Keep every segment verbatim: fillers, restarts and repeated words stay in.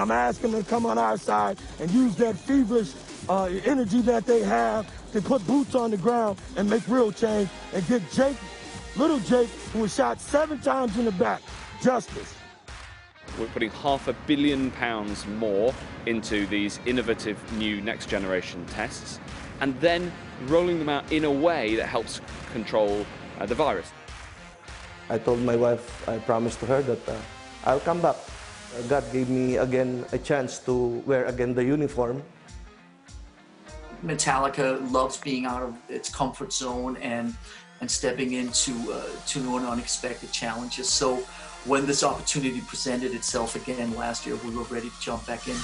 I'm asking them to come on our side and use that feverish uh, energy that they have to put boots on the ground and make real change and get Jake, little Jake, who was shot seven times in the back, justice. We're putting half a billion pounds more into these innovative new next generation tests and then rolling them out in a way that helps control uh, the virus. I told my wife, I promised to her that uh, I'll come back. God gave me again a chance to wear again the uniform. Metallica loves being out of its comfort zone and, and stepping into uh, to new and unexpected challenges. So when this opportunity presented itself again last year, we were ready to jump back in.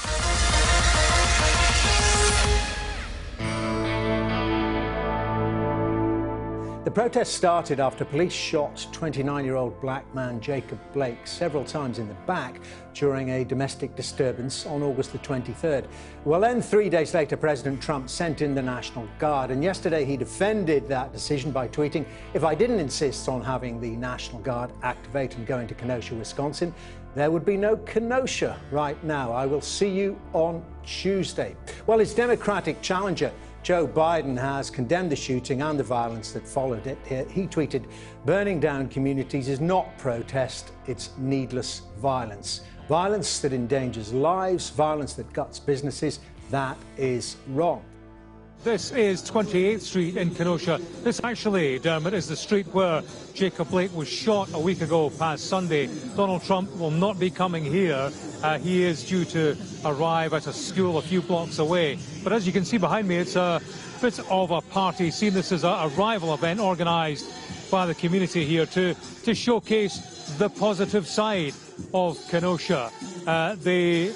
The protest started after police shot twenty-nine-year-old black man Jacob Blake several times in the back during a domestic disturbance on August the twenty-third. Well, then three days later, President Trump sent in the National Guard, and yesterday he defended that decision by tweeting, "If I didn't insist on having the National Guard activate and go into Kenosha, Wisconsin, there would be no Kenosha right now. I will see you on Tuesday." Well, his Democratic challenger, Joe Biden, has condemned the shooting and the violence that followed it. He tweeted, "Burning down communities is not protest, it's needless violence. Violence that endangers lives, violence that guts businesses, that is wrong." This is twenty-eighth Street in Kenosha. This actually, Dermot, is the street where Jacob Blake was shot a week ago past Sunday. Donald Trump will not be coming here. Uh, he is due to arrive at a school a few blocks away. But as you can see behind me, it's a bit of a party scene. This is a, a rival event organised by the community here to, to showcase the positive side of Kenosha. Uh, they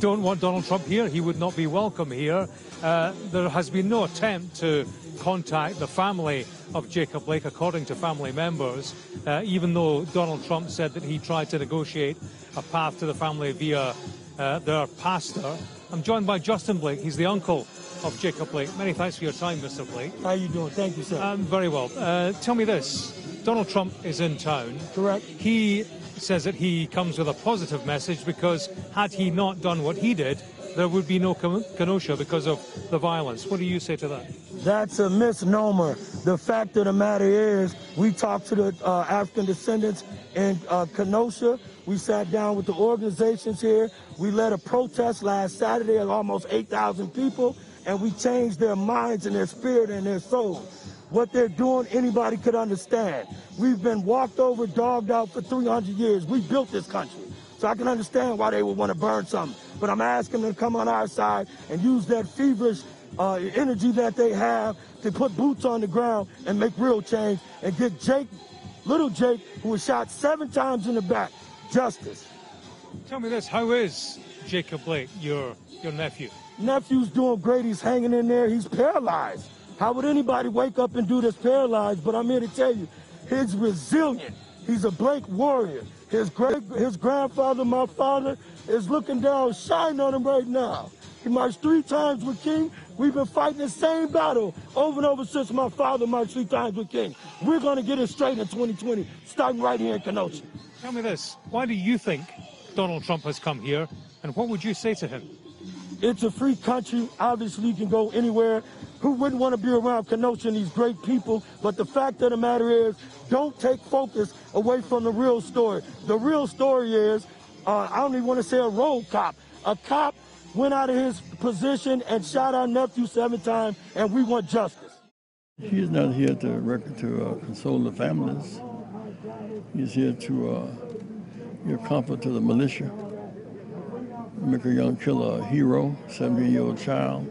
don't want Donald Trump here. He would not be welcome here. Uh, there has been no attempt to contact the family of Jacob Blake, according to family members, uh, even though Donald Trump said that he tried to negotiate a path to the family via uh, their pastor. I'm joined by Justin Blake. He's the uncle of Jacob Blake. Many thanks for your time, Mister Blake. How are you doing? Thank you, sir. Um, very well. Uh, tell me this. Donald Trump is in town. Correct. He says that he comes with a positive message because had he not done what he did, there would be no Kenosha because of the violence. What do you say to that? That's a misnomer. The fact of the matter is, we talked to the uh, African descendants in uh, Kenosha. We sat down with the organizations here. We led a protest last Saturday of almost eight thousand people, and we changed their minds and their spirit and their soul. What they're doing, anybody could understand. We've been walked over, dogged out for three hundred years. We built this country. So I can understand why they would want to burn something. But I'm asking them to come on our side and use that feverish uh, energy that they have to put boots on the ground and make real change and get Jake, little Jake, who was shot seven times in the back, justice. Tell me this, how is Jacob Blake, your, your nephew? Nephew's doing great. He's hanging in there. He's paralyzed. How would anybody wake up and do this paralyzed? But I'm here to tell you, he's resilient. He's a Blake warrior. His great, his grandfather, my father, is looking down, shining on him right now. He marched three times with King. We've been fighting the same battle over and over since my father marched three times with King. We're going to get it straight in twenty twenty, starting right here in Kenosha. Tell me this. Why do you think Donald Trump has come here, and what would you say to him? It's a free country. Obviously, you can go anywhere. Who wouldn't want to be around Kenosha and these great people? But the fact of the matter is, don't take focus away from the real story. The real story is, uh, I don't even want to say a road cop. A cop went out of his position and shot our nephew seven times, and we want justice. He's not here to, to uh, console the families. He's here to uh, give comfort to the militia. Make a young killer a hero, seventeen-year-old child.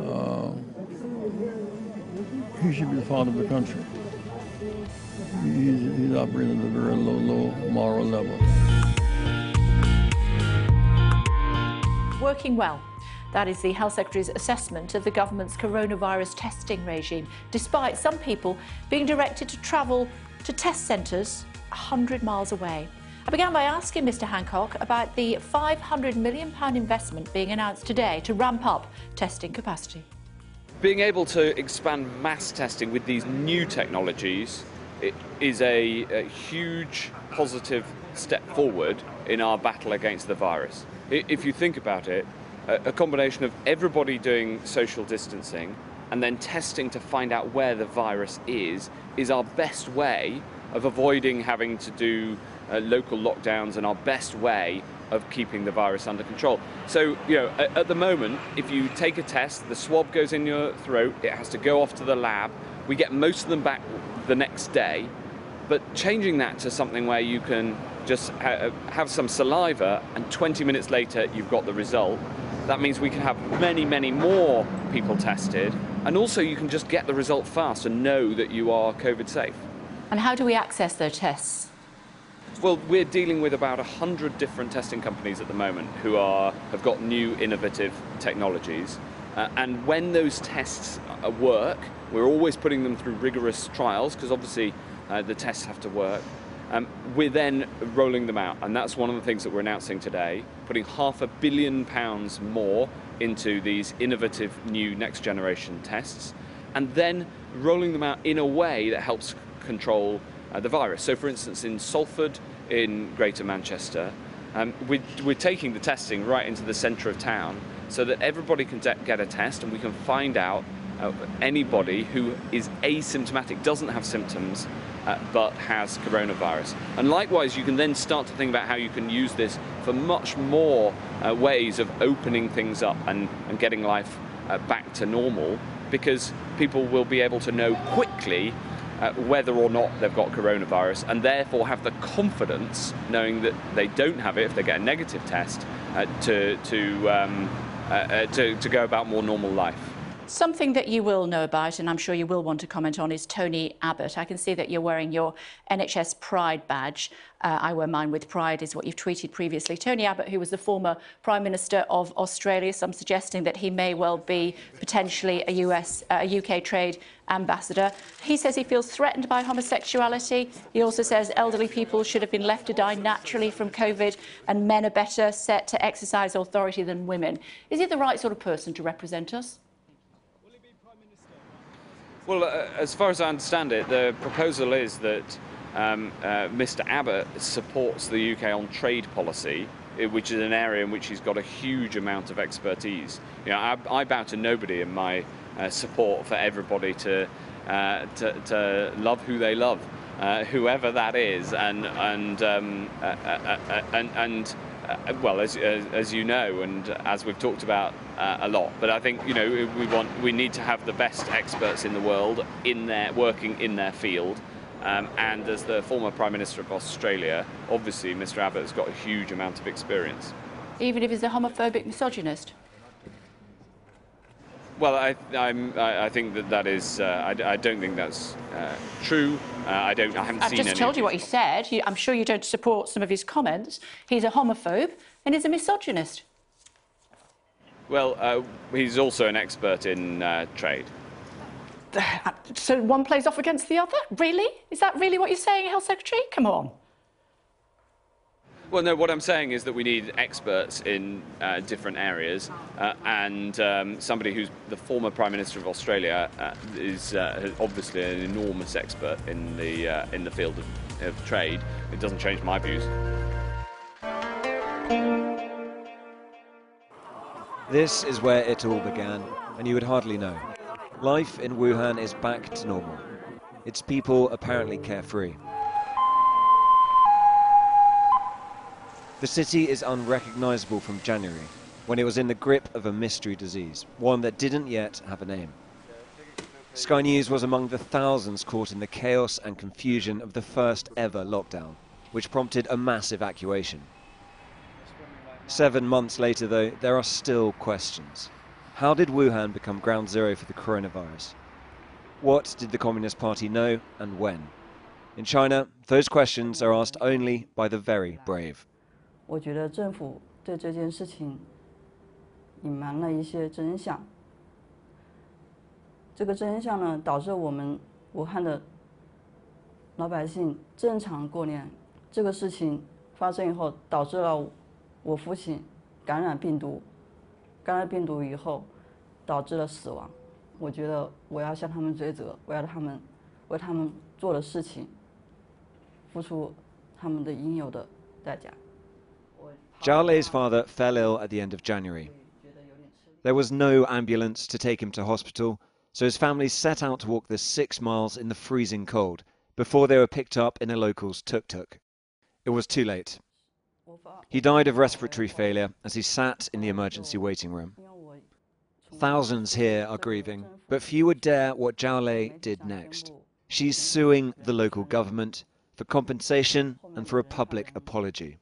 Uh, he should be the father of the country. He's, he's operating at a very low, low moral level. Working well. That is the Health Secretary's assessment of the government's coronavirus testing regime, despite some people being directed to travel to test centres one hundred miles away. I began by asking Mister Hancock about the five hundred million pounds investment being announced today to ramp up testing capacity. Being able to expand mass testing with these new technologies it is a, a huge positive step forward in our battle against the virus. If you think about it, a combination of everybody doing social distancing and then testing to find out where the virus is, is our best way of avoiding having to do uh, local lockdowns and our best way of keeping the virus under control. So, you know, at, at the moment, if you take a test, the swab goes in your throat, it has to go off to the lab. We get most of them back the next day, but changing that to something where you can just ha have some saliva and twenty minutes later you've got the result, that means we can have many, many more people tested, and also you can just get the result fast and know that you are COVID safe. And how do we access those tests? Well, we're dealing with about a hundred different testing companies at the moment who are, have got new innovative technologies. Uh, and when those tests work, we're always putting them through rigorous trials, because obviously uh, the tests have to work. Um, we're then rolling them out, and that's one of the things that we're announcing today, putting half a billion pounds more into these innovative new next generation tests, and then rolling them out in a way that helps control uh, the virus. So for instance, in Salford, in Greater Manchester, um, we're, we're taking the testing right into the centre of town so that everybody can get a test and we can find out Uh, anybody who is asymptomatic, doesn't have symptoms, uh, but has coronavirus. And likewise, you can then start to think about how you can use this for much more uh, ways of opening things up and, and getting life uh, back to normal, because people will be able to know quickly uh, whether or not they've got coronavirus, and therefore have the confidence, knowing that they don't have it if they get a negative test, uh, to, to, um, uh, uh, to, to go about more normal life. Something that you will know about, and I'm sure you will want to comment on, is Tony Abbott. I can see that you're wearing your N H S Pride badge. Uh, I wear mine with pride, is what you've tweeted previously. Tony Abbott, who was the former Prime Minister of Australia, some suggesting that he may well be potentially a U S, uh, a U K trade ambassador. He says he feels threatened by homosexuality. He also says elderly people should have been left to die naturally from COVID, and men are better set to exercise authority than women. Is he the right sort of person to represent us? Well, uh, as far as I understand it, the proposal is that um, uh, Mister Abbott supports the U K on trade policy, which is an area in which he's got a huge amount of expertise. You know, I, I bow to nobody in my uh, support for everybody to, uh, to, to love who they love, uh, whoever that is. And, and, um, uh, uh, uh, and, and uh, well, as, as, as you know, and as we've talked about, Uh, a lot, but I think, you know, we want we need to have the best experts in the world in their working in their field, um, and as the former Prime Minister of Australia, obviously Mister Abbott's got a huge amount of experience. Even if he's a homophobic misogynist? Well, I I'm, I think that that is uh, I, I don't think that's uh, true. Uh, I don't I haven't I've seen. I've just any told you what he said. I'm sure you don't support some of his comments. He's a homophobe and he's a misogynist. Well, uh, he's also an expert in uh, trade. So one plays off against the other? Really? Is that really what you're saying, Health Secretary? Come on. Well, no, what I'm saying is that we need experts in uh, different areas, uh, and um, somebody who's the former Prime Minister of Australia uh, is uh, obviously an enormous expert in the, uh, in the field of, of trade. It doesn't change my views. This is where it all began, and you would hardly know. Life in Wuhan is back to normal. Its people apparently carefree. The city is unrecognizable from January, when it was in the grip of a mystery disease, one that didn't yet have a name. Sky News was among the thousands caught in the chaos and confusion of the first ever lockdown, which prompted a mass evacuation. Seven months later, though, there are still questions. How did Wuhan become ground zero for the coronavirus? What did the Communist Party know, and when? In China, those questions are asked only by the very brave. I think the government hid a lot of truth. This truth led to the Wuhan people to normal Christmas. This thing happened 我父亲感染病毒，感染病毒以后导致了死亡。我觉得我要向他们追责，我要他们为他们做的事情付出他们的应有的代价。Zhao Le's father fell ill at the end of January. There was no ambulance to take him to hospital, so his family set out to walk the six miles in the freezing cold before they were picked up in a local's tuk-tuk. It was too late. He died of respiratory failure as he sat in the emergency waiting room. Thousands here are grieving, but few would dare what Zhao Le did next. She's suing the local government for compensation and for a public apology,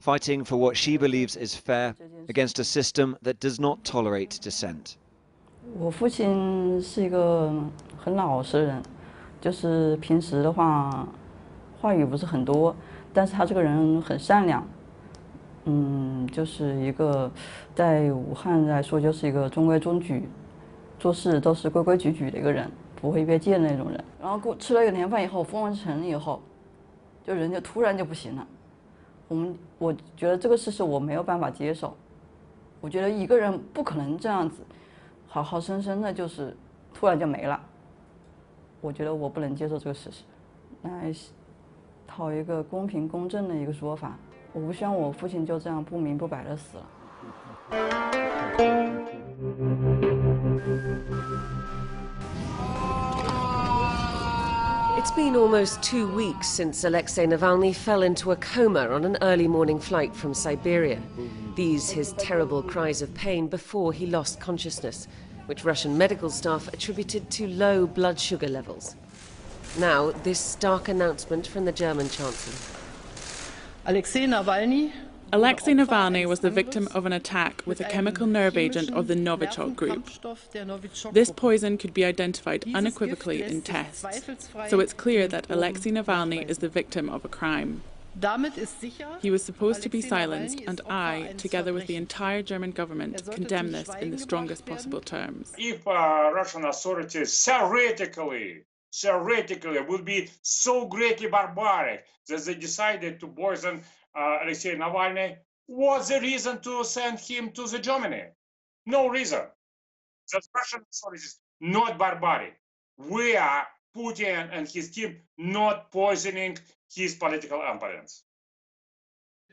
fighting for what she believes is fair against a system that does not tolerate dissent. My father is a very old man. Normally, he doesn't have many words. 但是他这个人很善良，嗯，就是一个在武汉来说就是一个中规中矩，做事都是规规矩矩的一个人，不会越界的那种人。然后过吃了一年饭以后，封完城以后，就人就突然就不行了。我们我觉得这个事实我没有办法接受，我觉得一个人不可能这样子，好好生生的就是突然就没了。我觉得我不能接受这个事实。那。 讨一个公平公正的一个说法，我不希望我父亲就这样不明不白的死了。It's been almost two weeks since Alexei Navalny fell into a coma on an early morning flight from Siberia. These his terrible cries of pain before he lost consciousness, which Russian medical staff attributed to low blood sugar levels. Now, this stark announcement from the German Chancellor. Alexei Navalny. Alexei Navalny was the victim of an attack with a chemical nerve agent of the Novichok group. This poison could be identified unequivocally in tests, so it's clear that Alexei Navalny is the victim of a crime. He was supposed to be silenced, and I, together with the entire German government, condemn this in the strongest possible terms. If uh, Russian authorities theoretically Theoretically, it would be so greatly barbaric that they decided to poison uh, Alexei Navalny. What's the reason to send him to the Germany? No reason. The Russian authorities not barbaric. We are Putin and his team not poisoning his political opponents.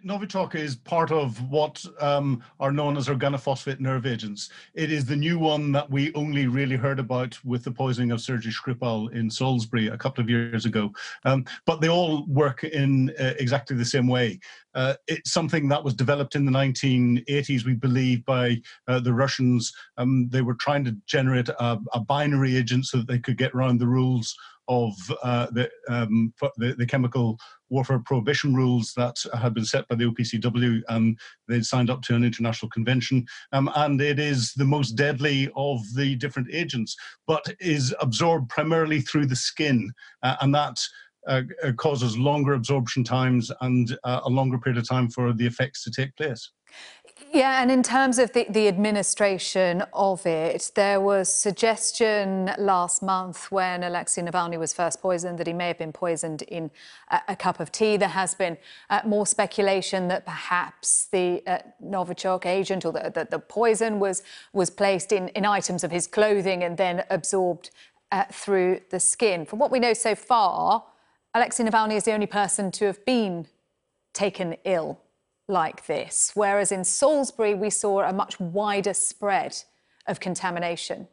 Novichok is part of what um, are known as organophosphate nerve agents. It is the new one that we only really heard about with the poisoning of Sergei Skripal in Salisbury a couple of years ago. Um, but they all work in uh, exactly the same way. Uh, it's something that was developed in the nineteen eighties, we believe, by uh, the Russians. Um, they were trying to generate a, a binary agent so that they could get around the rules of uh, the, um, the, the chemical warfare prohibition rules that had been set by the O P C W, and they'd signed up to an international convention. Um, and it is the most deadly of the different agents, but is absorbed primarily through the skin, uh, and that uh, causes longer absorption times and uh, a longer period of time for the effects to take place. Yeah, and in terms of the, the administration of it, there was suggestion last month when Alexei Navalny was first poisoned that he may have been poisoned in a, a cup of tea. There has been uh, more speculation that perhaps the uh, Novichok agent or the, the, the poison was, was placed in, in items of his clothing and then absorbed uh, through the skin. From what we know so far, Alexei Navalny is the only person to have been taken ill like this, whereas in Salisbury we saw a much wider spread of contamination.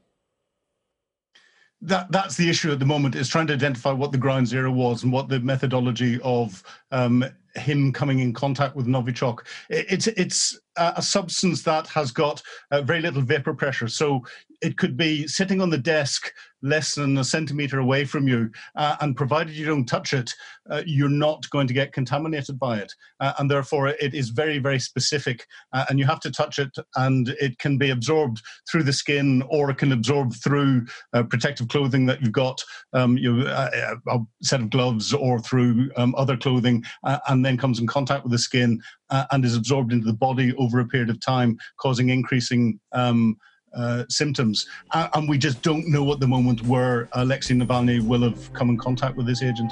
That, that's the issue at the moment, is trying to identify what the ground zero was and what the methodology of um, him coming in contact with Novichok. It, it's, it's a substance that has got uh, very little vapor pressure, so it could be sitting on the desk less than a centimetre away from you, uh, and provided you don't touch it, uh, you're not going to get contaminated by it. Uh, and therefore, it is very, very specific, uh, and you have to touch it, and it can be absorbed through the skin, or it can absorb through uh, protective clothing that you've got, um, you, uh, a set of gloves, or through um, other clothing, uh, and then comes in contact with the skin uh, and is absorbed into the body over a period of time, causing increasing um, Uh, symptoms, uh, and we just don't know at the moment where Alexei Navalny will have come in contact with this agent.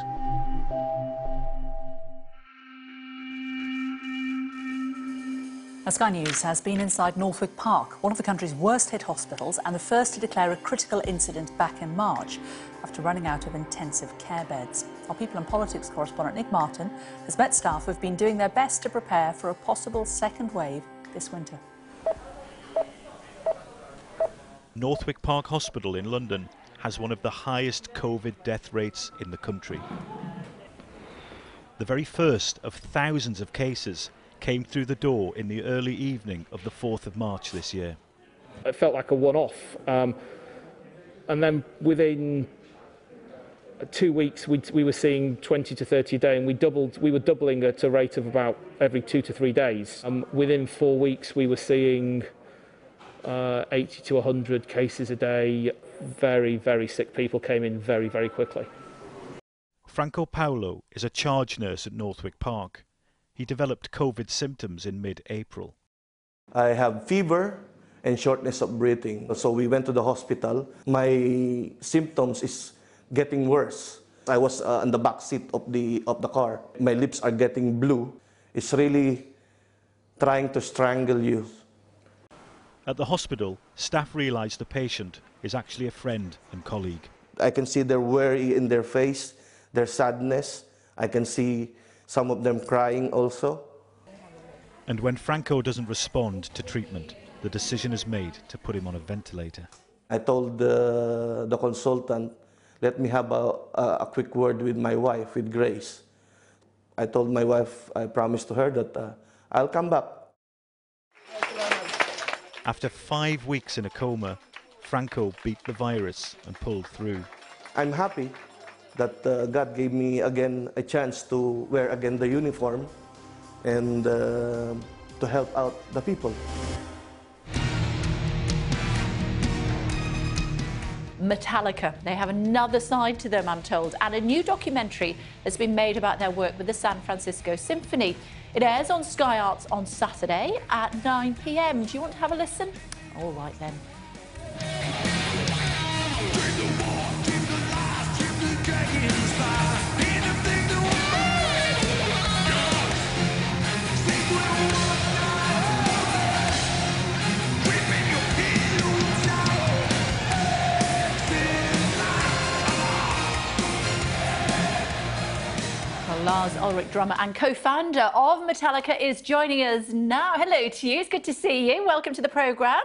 Now, Sky News has been inside Northwick Park, one of the country's worst-hit hospitals and the first to declare a critical incident back in March after running out of intensive care beds. Our People and Politics correspondent Nick Martin has met staff who have been doing their best to prepare for a possible second wave this winter. Northwick Park Hospital in London has one of the highest COVID death rates in the country. The very first of thousands of cases came through the door in the early evening of the fourth of March this year. It felt like a one-off, um, and then within two weeks we, we were seeing twenty to thirty a day, and we doubled. We were doubling at a rate of about every two to three days. Um, within four weeks we were seeing Uh, eighty to one hundred cases a day. Very, very sick people came in very, very quickly. Franco Paolo is a charge nurse at Northwick Park. He developed COVID symptoms in mid-April. I have fever and shortness of breathing. So we went to the hospital. My symptoms is getting worse. I was uh, on the back seat of the, of the car. My lips are getting blue. It's really trying to strangle you. At the hospital, staff realise the patient is actually a friend and colleague. I can see their worry in their face, their sadness. I can see some of them crying also. And when Franco doesn't respond to treatment, the decision is made to put him on a ventilator. I told uh, the consultant, let me have a, a quick word with my wife, with Grace. I told my wife, I promised to her that uh, I'll come back. After five weeks in a coma, Franco beat the virus and pulled through. I'm happy that uh, God gave me again a chance to wear again the uniform and uh, to help out the people. Metallica, they have another side to them, I'm told, and a new documentary that's been made about their work with the San Francisco Symphony. It airs on Sky Arts on Saturday at nine p m. Do you want to have a listen? All right, then. Lars Ulrich, drummer and co-founder of Metallica, is joining us now. Hello to you. It's good to see you. Welcome to the programme.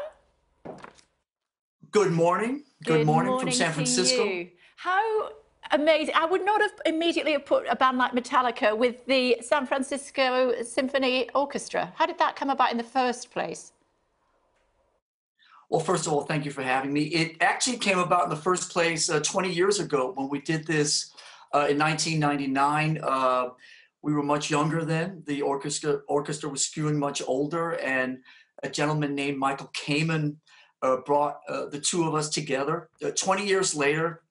Good morning. Good, good morning, morning from San Francisco. You. How amazing. I would not have immediately put a band like Metallica with the San Francisco Symphony Orchestra. How did that come about in the first place? Well, first of all, thank you for having me. It actually came about in the first place uh, twenty years ago when we did this. Uh, in nineteen ninety-nine, uh, we were much younger then. The orchestra orchestra was skewing much older, and a gentleman named Michael Kamen uh, brought uh, the two of us together. Uh, twenty years later,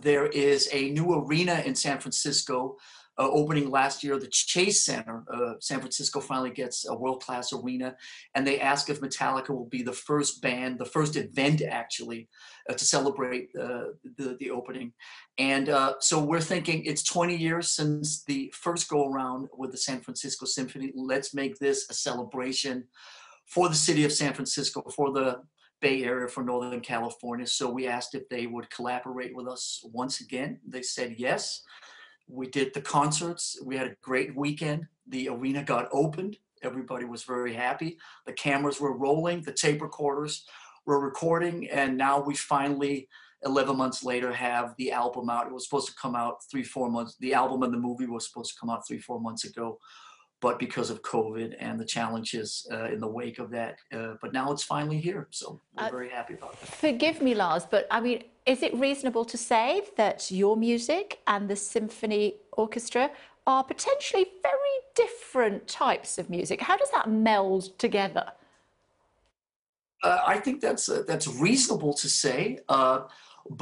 there is a new arena in San Francisco uh, opening last year, the Chase Center. Uh, San Francisco finally gets a world-class arena, and they ask if Metallica will be the first band, the first event actually, uh, to celebrate uh, the, the opening. And uh, so we're thinking it's twenty years since the first go-around with the San Francisco Symphony. Let's make this a celebration for the city of San Francisco, for the Bay Area, for Northern California. So we asked if they would collaborate with us once again. They said yes. We did the concerts. We had a great weekend. The arena got opened. Everybody was very happy. The cameras were rolling. The tape recorders were recording. And now we finally, eleven months later, have the album out. It was supposed to come out three, four months. The album and the movie was supposed to come out three, four months ago, but because of COVID and the challenges uh, in the wake of that. Uh, but now it's finally here. So we're uh, very happy about that. Forgive me, Lars, but I mean, is it reasonable to say that your music and the symphony orchestra are potentially very different types of music? How does that meld together? Uh, I think that's, uh, that's reasonable to say. Uh,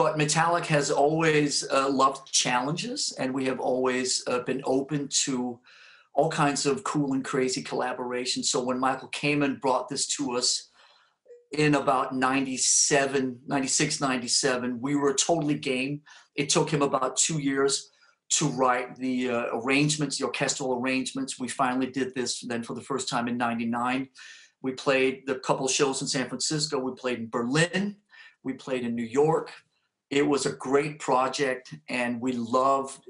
But Metallica has always uh, loved challenges, and we have always uh, been open to all kinds of cool and crazy collaborations. So when Michael Kamen brought this to us in about ninety-seven, ninety-six, ninety-seven, we were totally game. It took him about two years to write the uh, arrangements, the orchestral arrangements. We finally did this then for the first time in ninety-nine. We played the couple shows in San Francisco. We played in Berlin. We played in New York. It was a great project, and we loved,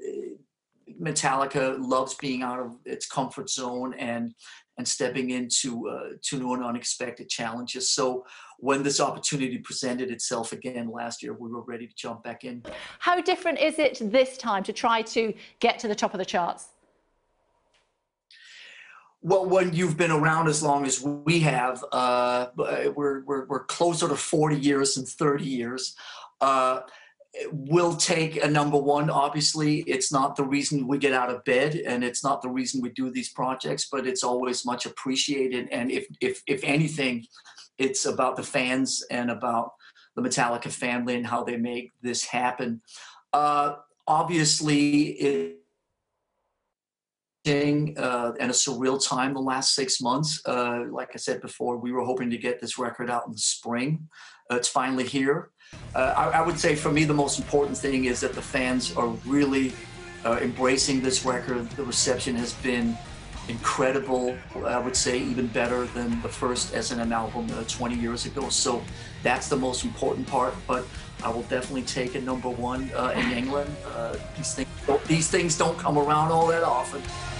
Metallica loves being out of its comfort zone and and stepping into uh, to new and unexpected challenges. So when this opportunity presented itself again last year, we were ready to jump back in. How different is it this time to try to get to the top of the charts? Well, when you've been around as long as we have, uh, we're, we're, we're closer to forty years than thirty years. Uh, we'll take a number one, obviously. It's not the reason we get out of bed, and it's not the reason we do these projects, but it's always much appreciated. And if, if, if anything, it's about the fans and about the Metallica family and how they make this happen. Uh, obviously, it, Uh, and a surreal time the last six months. Uh, like I said before, we were hoping to get this record out in the spring. Uh, it's finally here. Uh, I, I would say for me the most important thing is that the fans are really uh, embracing this record. The reception has been incredible. I would say even better than the first S and M album uh, twenty years ago. So that's the most important part. But I will definitely take a number one uh, in England. Uh, these, things, these things don't come around all that often.